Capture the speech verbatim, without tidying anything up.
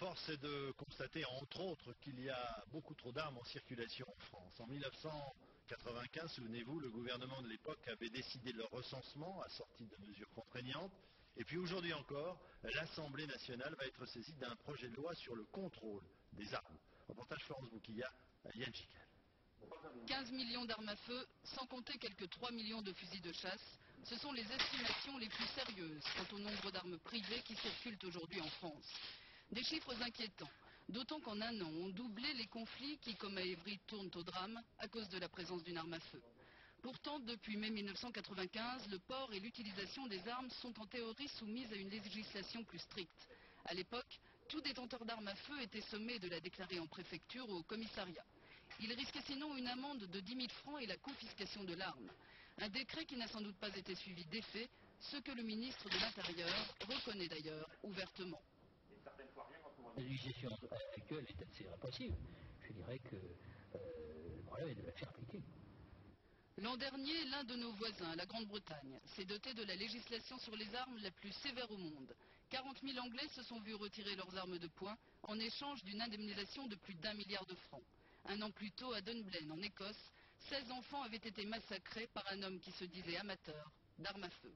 Force est de constater, entre autres, qu'il y a beaucoup trop d'armes en circulation en France. En mille neuf cent quatre-vingt-quinze, souvenez-vous, le gouvernement de l'époque avait décidé de leur recensement, assorti de mesures contraignantes. Et puis aujourd'hui encore, l'Assemblée nationale va être saisie d'un projet de loi sur le contrôle des armes. Reportage Florence Bouquillat, Yann Chical. quinze millions d'armes à feu, sans compter quelques trois millions de fusils de chasse, ce sont les estimations les plus sérieuses quant au nombre d'armes privées qui circulent aujourd'hui en France. Des chiffres inquiétants, d'autant qu'en un an, on doublait les conflits qui, comme à Évry, tournent au drame à cause de la présence d'une arme à feu. Pourtant, depuis mai mille neuf cent quatre-vingt-quinze, le port et l'utilisation des armes sont en théorie soumises à une législation plus stricte. À l'époque, tout détenteur d'armes à feu était sommé de la déclarer en préfecture ou au commissariat. Il risquait sinon une amende de dix mille francs et la confiscation de l'arme. Un décret qui n'a sans doute pas été suivi d'effet, ce que le ministre de l'Intérieur reconnaît d'ailleurs ouvertement. La législation actuelle est assez impossible. Je dirais que euh, le problème est de la faire appliquer. L'an dernier, l'un de nos voisins, la Grande-Bretagne, s'est doté de la législation sur les armes la plus sévère au monde. quarante mille Anglais se sont vus retirer leurs armes de poing en échange d'une indemnisation de plus d'un milliard de francs. Un an plus tôt, à Dunblane, en Écosse, seize enfants avaient été massacrés par un homme qui se disait amateur d'armes à feu.